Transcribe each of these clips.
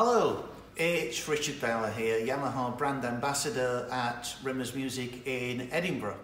Hello, it's Richard Bower here, Yamaha Brand Ambassador at Rimmers Music in Edinburgh.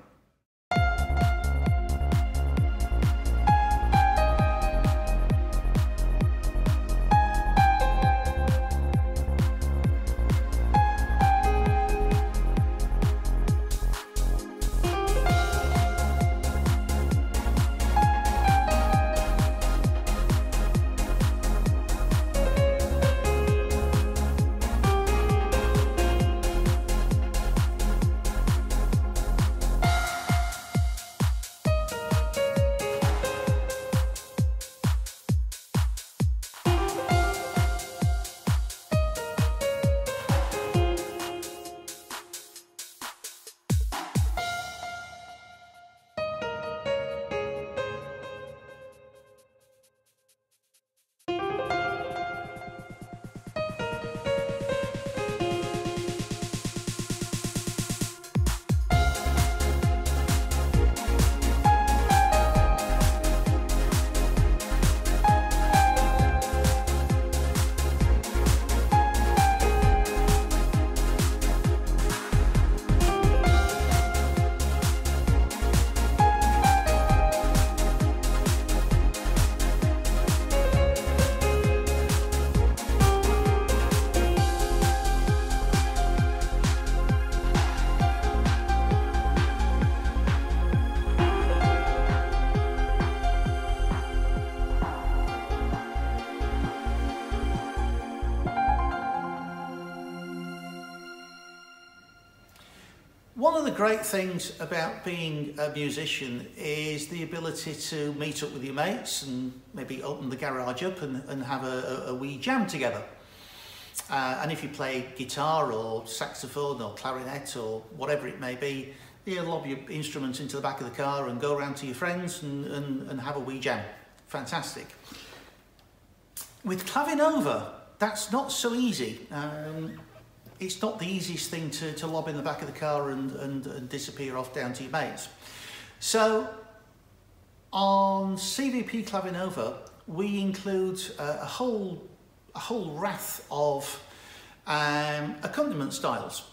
One of the great things about being a musician is the ability to meet up with your mates and maybe open the garage up and have a wee jam together. And if you play guitar or saxophone or clarinet or whatever it may be, you'll lob your instruments into the back of the car and go around to your friends and have a wee jam. Fantastic. With Clavinova, that's not so easy. It's not the easiest thing to lob in the back of the car and disappear off down to your mates. So on CVP Clavinova, we include a whole raft of accompaniment styles.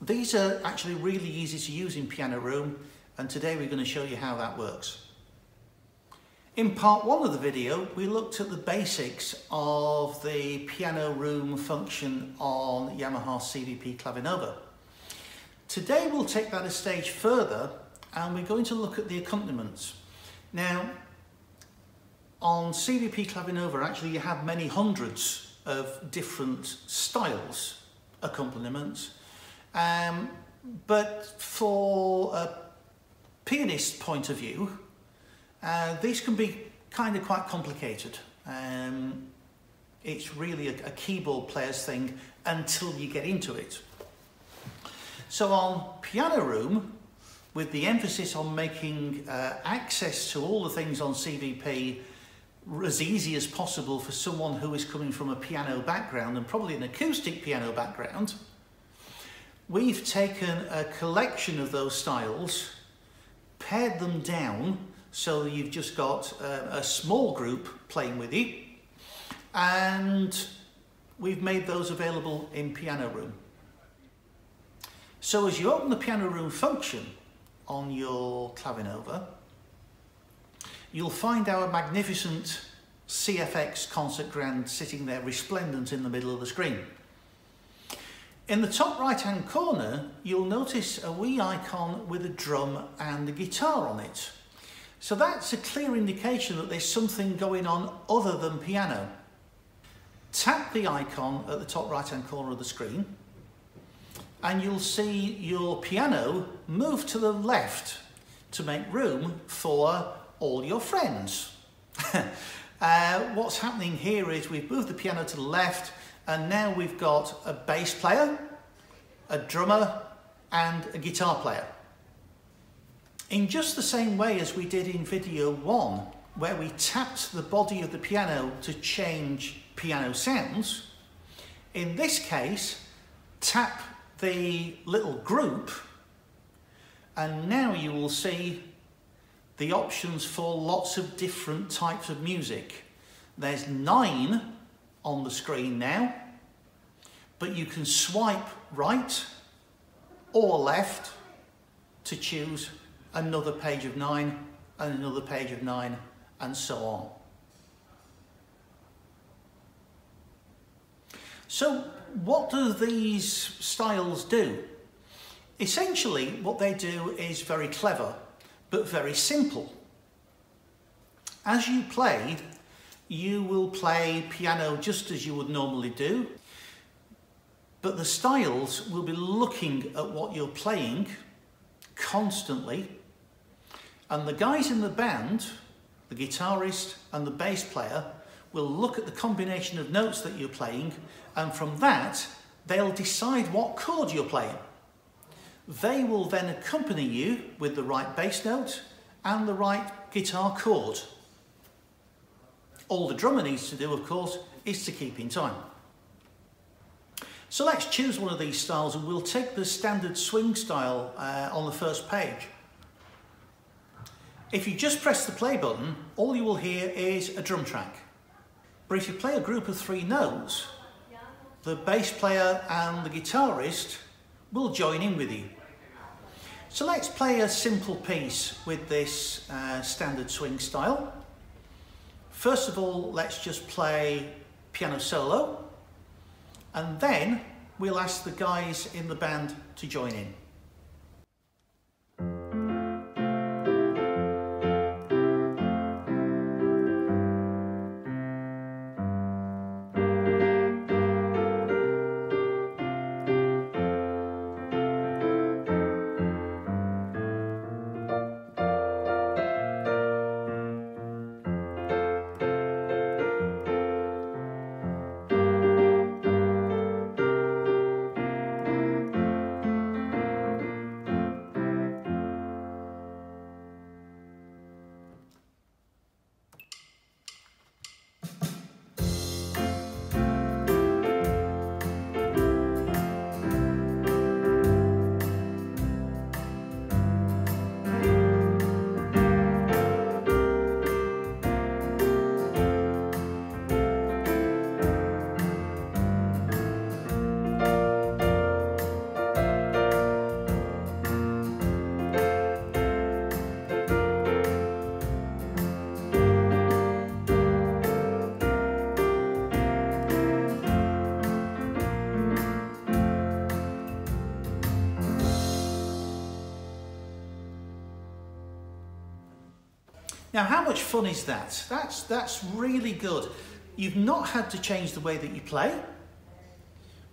These are actually really easy to use in Piano Room, and today we're going to show you how that works. In part one of the video, we looked at the basics of the piano room function on Yamaha CVP Clavinova. Today we'll take that a stage further and we're going to look at the accompaniments. Now, on CVP Clavinova actually you have many hundreds of different styles, accompaniments, but for a pianist's point of view, these can be kind of quite complicated. It's really a keyboard player's thing until you get into it. So on Piano Room, with the emphasis on making access to all the things on CVP as easy as possible for someone who is coming from a piano background and probably an acoustic piano background, we've taken a collection of those styles, pared them down so you've just got a small group playing with you, and we've made those available in Piano Room. So as you open the Piano Room function on your Clavinova, you'll find our magnificent CFX Concert Grand sitting there resplendent in the middle of the screen. In the top right hand corner, you'll notice a wee icon with a drum and a guitar on it. So that's a clear indication that there's something going on other than piano. Tap the icon at the top right hand corner of the screen and you'll see your piano move to the left to make room for all your friends. What's happening here is we've moved the piano to the left and now we've got a bass player, a drummer and a guitar player. In just the same way as we did in video one, where we tapped the body of the piano to change piano sounds, in this case, tap the little group, and now you will see the options for lots of different types of music. There's 9 on the screen now, but you can swipe right or left to choose another page of 9 and another page of 9 and so on. So what do these styles do? Essentially what they do is very clever but very simple. As you played, you will play piano just as you would normally do, but the styles will be looking at what you're playing constantly, and the guys in the band, the guitarist and the bass player, will look at the combination of notes that you're playing, and from that they'll decide what chord you're playing. They will then accompany you with the right bass note and the right guitar chord. All the drummer needs to do, of course, is to keep in time. So let's choose one of these styles, and we'll take the standard swing style on the first page. If you just press the play button, all you will hear is a drum track. But if you play a group of 3 notes, the bass player and the guitarist will join in with you. So let's play a simple piece with this standard swing style. First of all, let's just play piano solo, and then we'll ask the guys in the band to join in. Now, how much fun is that? That's really good. You've not had to change the way that you play,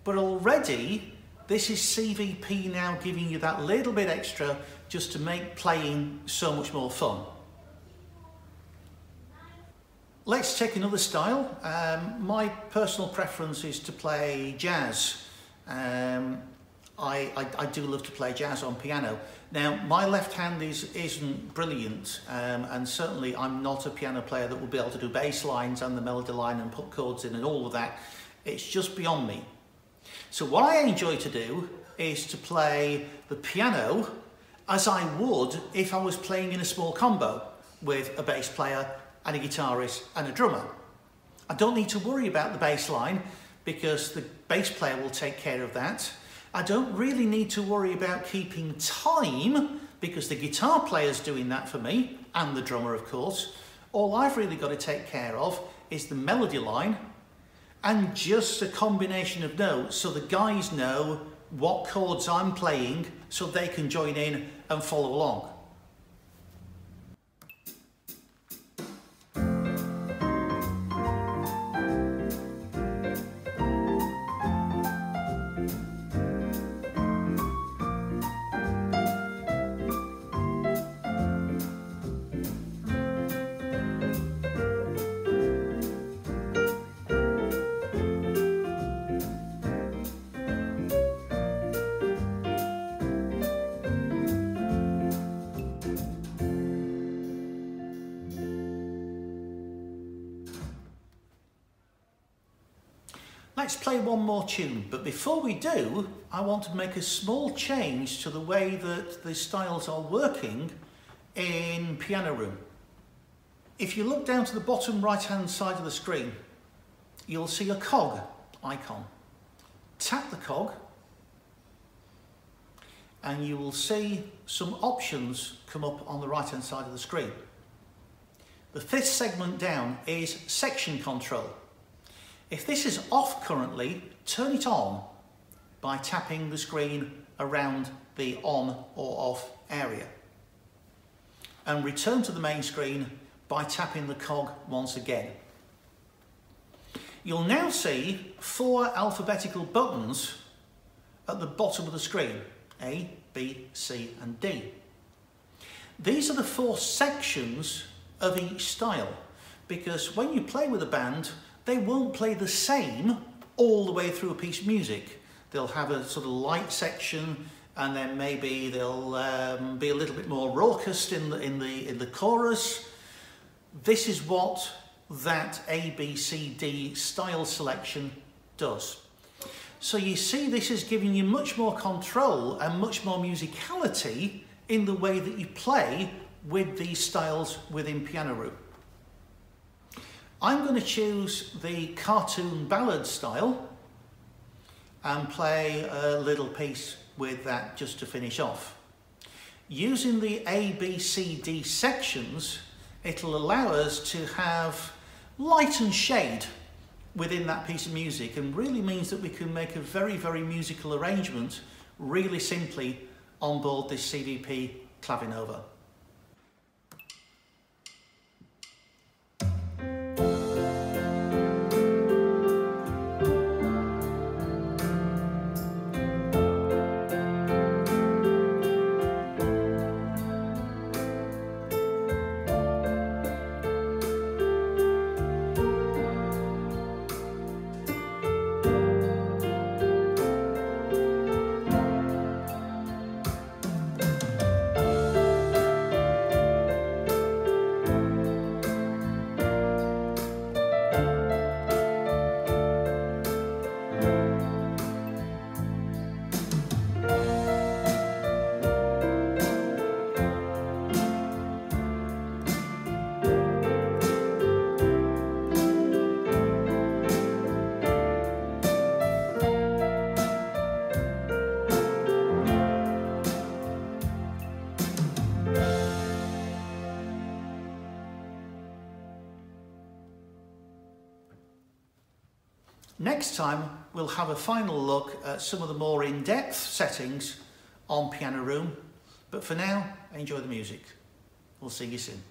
but already this is CVP now giving you that little bit extra just to make playing so much more fun. Let's take another style. My personal preference is to play jazz. I do love to play jazz on piano. Now, my left hand isn't brilliant, and certainly I'm not a piano player that will be able to do bass lines and the melody line and put chords in and all of that. It's just beyond me. So what I enjoy to do is to play the piano as I would if I was playing in a small combo with a bass player and a guitarist and a drummer. I don't need to worry about the bass line because the bass player will take care of that. I don't really need to worry about keeping time because the guitar player's doing that for me, and the drummer, of course. All I've really got to take care of is the melody line and just a combination of notes so the guys know what chords I'm playing so they can join in and follow along. Let's play one more tune, but before we do, I want to make a small change to the way that the styles are working in Piano Room. If you look down to the bottom right hand side of the screen, you'll see a cog icon. Tap the cog and you will see some options come up on the right hand side of the screen. The fifth segment down is section control. If this is off currently, turn it on by tapping the screen around the on or off area, and return to the main screen by tapping the cog once again. You'll now see four alphabetical buttons at the bottom of the screen, A, B, C and D. These are the four sections of each style, because when you play with a band, they won't play the same all the way through a piece of music. They'll have a sort of light section, and then maybe they'll be a little bit more raucous in the chorus. This is what that A, B, C, D style selection does. So you see, this is giving you much more control and much more musicality in the way that you play with these styles within Piano Room. I'm going to choose the cartoon ballad style and play a little piece with that just to finish off. Using the A, B, C, D sections, it'll allow us to have light and shade within that piece of music, and really means that we can make a very, very musical arrangement really simply on board this CVP Clavinova. Next time, we'll have a final look at some of the more in-depth settings on Piano Room, but for now, enjoy the music. We'll see you soon.